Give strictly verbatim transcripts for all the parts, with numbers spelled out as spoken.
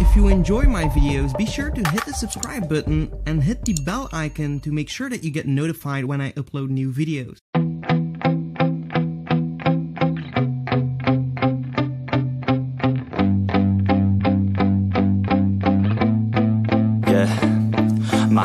If you enjoy my videos, be sure to hit the subscribe button and hit the bell icon to make sure that you get notified when I upload new videos. My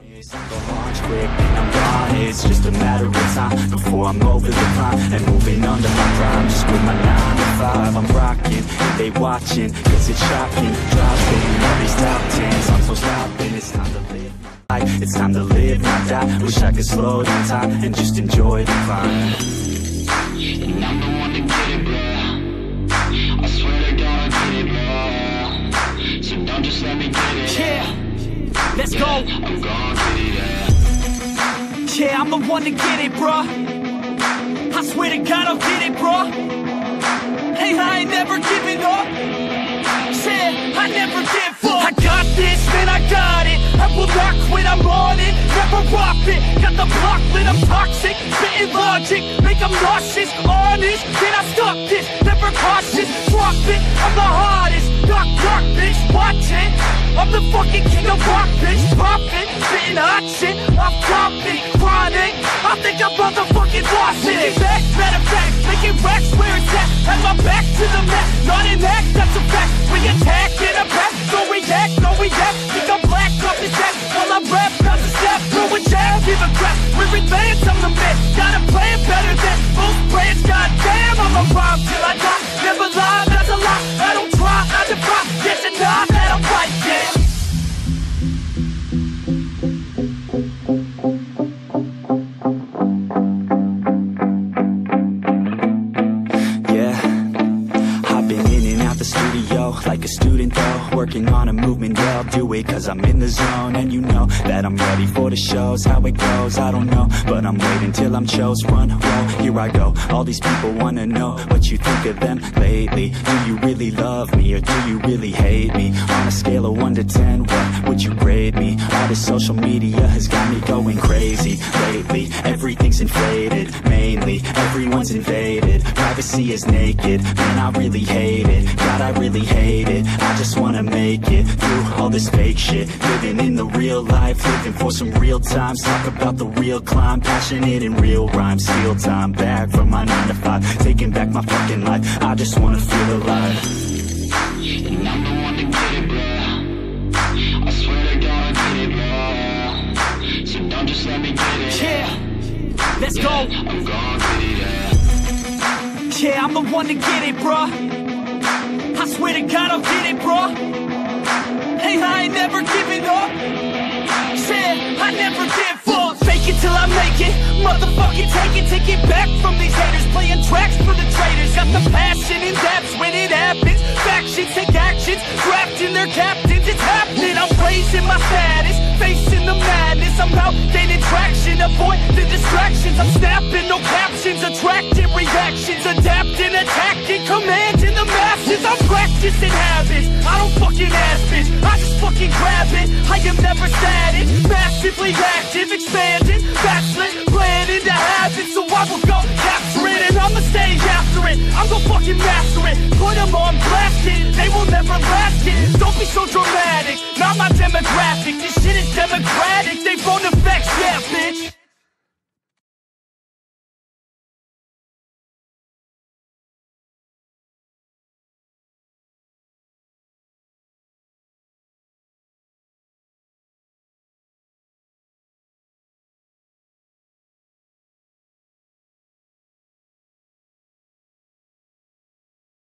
it. I'm gonna launch quick, I'm gone. It's just a matter of time before I'm over the prime and moving under my prime. Just with my nine to five, I'm rocking, and they watching, cause it's shocking. Dropping all these top tens, I'm so stopping. It's time to live my life, it's time to live my die. Wish I could slow down time and just enjoy the climb. And I'm the one to get it, bro. I swear to God I get it, bro. So don't just let me get it. Yeah. Let's go. I'm gone, yeah, I'm the one to get it, bruh. I swear to God I'll get it, bruh. Hey, I ain't never giving up. Yeah, I never give up. I got this, man, I got it. I will not quit, I'm on it. Never rock it. Got the block lit, I'm toxic. Spitting logic, make them nauseous. Honest, can I stop this? Never cautious, drop it. I'm the hardest. Knock, knock, bitch, watch it. I'm the fucking king of rock, bitch, poppin', spittin' hot shit, I'm droppin', chronic, I think I'm motherfucking lost it. Making back, matter of fact, making racks where it's at, have my back to the mat, not an act, that's a fact, we attack in a pack, no react, no react, think I'm black, off his ass, while I'm rap, not a step, throw a jab, give a crap, we advance, I'm the man, gotta play it better than most brands, goddamn, I'm a rhyme till I die, never lie, that's a lie, I don't try, I defy, yes and I, that I'm right, yeah. Like a student though, working on a movement, yeah, I'll do it cause I'm in the zone. And you know that I'm ready for the shows, how it goes, I don't know, but I'm waiting till I'm chose. Run, roll, here I go, all these people wanna know what you think of them lately. Do you really love me or do you really hate me? On a scale of one to ten, what would you grade me? All this social media has got me going crazy lately. Everything's inflated, mainly, everyone's invaded. Privacy is naked, man, I really hate it, God, I really hate it. It. I just wanna make it through all this fake shit. Living in the real life, living for some real times. Talk about the real climb, passionate in real rhymes. Steal time back from my nine to five, taking back my fucking life. I just wanna feel alive. And I'm the one to get it, bro. I swear to God I get it, bro. So don't just let me get it. Yeah, let's go. I'm gonna get it. Yeah, I'm the one to get it, bro. I swear to God I'll get it, bro. Hey, I ain't never giving up. Said I never give up. Fake it till I make it, motherfucking take it. Take it back from these haters, playing tracks for the traitors. Got the passion in depth when it happens. Factions take actions, trapped in their captains. It's happening, I'm raising my status, facing the madness. I'm out gaining traction, avoid the distractions. I'm snapping, no captions, attracting reactions. Adapting, attacking, commanding the masses. I'm practicing habits, I don't fucking ask bitch, I just fucking grab it. I am never static, massively active, expanding, backslid, planning to have it. So I will go capture it, and I'ma stay after it. I'm gonna fucking master it, put them on blast it. They will never last it, don't be so dramatic. Not my demographic, this shit is democratic. They won't affect, yeah, bitch.